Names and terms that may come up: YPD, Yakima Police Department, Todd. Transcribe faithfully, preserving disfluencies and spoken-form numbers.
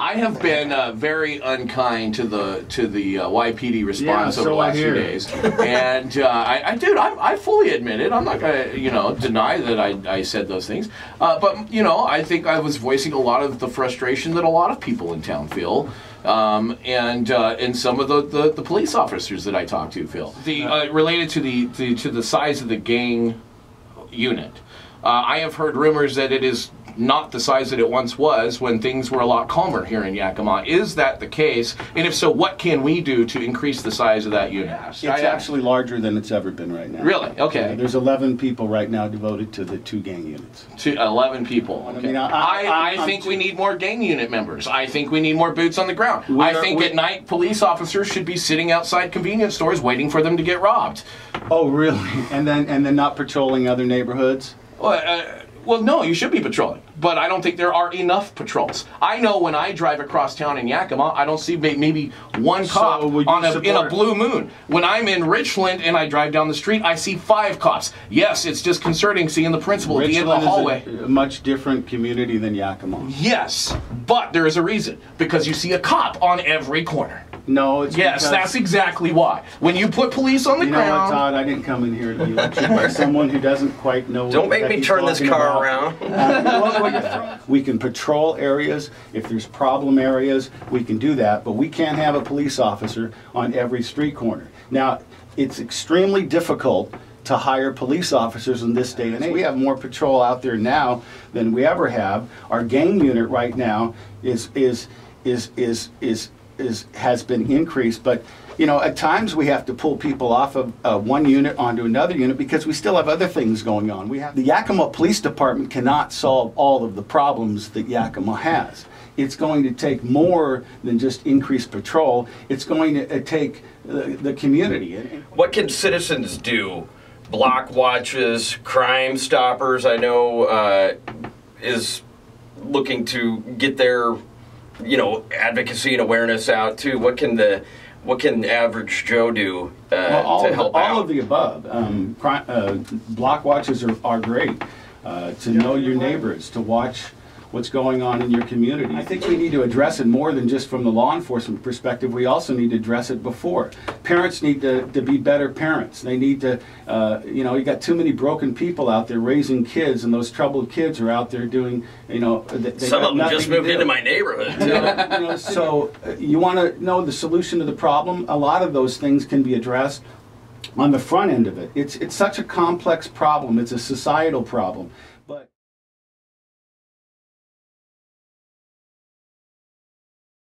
I have been uh, very unkind to the to the uh, Y P D response yeah, over so the last few days, and uh, I, I, dude, I, I fully admit it. I'm not gonna, you know, deny that I, I said those things. Uh, but you know, I think I was voicing a lot of the frustration that a lot of people in town feel, um, and uh, and some of the, the the police officers that I talked to feel. The uh, related to the, the to the size of the gang unit. Uh, I have heard rumors that it is not the size that it once was when things were a lot calmer here in Yakima. Is that the case? And if so, what can we do to increase the size of that unit? It's I, actually larger than it's ever been right now. Really? Okay. Yeah, there's eleven people right now devoted to the two gang units. To eleven people. Okay. I, mean, I, I, I, I think we need more gang unit members. I think we need more boots on the ground. We're, I think at night police officers should be sitting outside convenience stores waiting for them to get robbed. Oh, really? And then and then not patrolling other neighborhoods? Well, uh, well, no, you should be patrolling, but I don't think there are enough patrols. I know when I drive across town in Yakima, I don't see maybe one cop so on a, in a blue moon. When I'm in Richland and I drive down the street, I see five cops. Yes, it's disconcerting seeing the principal Richland at the end of the hallway. Is a much different community than Yakima. Yes, but there is a reason, because you see a cop on every corner. No, it's yes, that's exactly why. When you put police on the you know ground, what, Todd, I didn't come in here to be lectured by someone who doesn't quite know. Don't what make me turn this car about. around. Uh, we can patrol areas if there's problem areas. We can do that, but we can't have a police officer on every street corner. Now, it's extremely difficult to hire police officers in this day and age. We have more patrol out there now than we ever have. Our gang unit right now is is is is is. Is, has been increased, but you know, at times we have to pull people off of uh, one unit onto another unit because we still have other things going on. We have the Yakima Police Department cannot solve all of the problems that Yakima has. It's going to take more than just increased patrol. It's going to uh, take the, the community. What can citizens do? Block watches, Crime Stoppers, I know uh, is looking to get their you know, advocacy and awareness out too. What can the, what can average Joe do uh, well, all to help the, out? All of the above. Um, crime, uh, block watches are, are great. Uh, to know your neighbors, to watch what's going on in your community. I think we need to address it more than just from the law enforcement perspective. We also need to address it before. Parents need to, to be better parents. They need to, uh, you know, you got too many broken people out there raising kids, and those troubled kids are out there doing, you know. They, they Some of them just moved into my neighborhood. You know, you know, so uh, you want to know the solution to the problem? A lot of those things can be addressed on the front end of it. It's, it's such a complex problem. It's a societal problem.